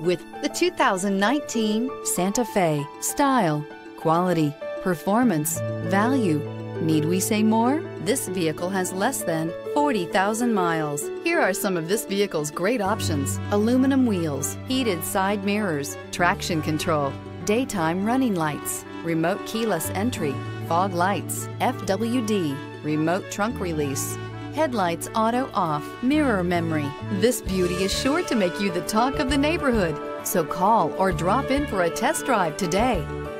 With the 2019 Santa Fe. Style, quality, performance, value. Need we say more? This vehicle has less than 40,000 miles. Here are some of this vehicle's great options: aluminum wheels, heated side mirrors, traction control, daytime running lights, remote keyless entry, fog lights, FWD, remote trunk release, headlights auto off, mirror memory. This beauty is sure to make you the talk of the neighborhood. So call or drop in for a test drive today.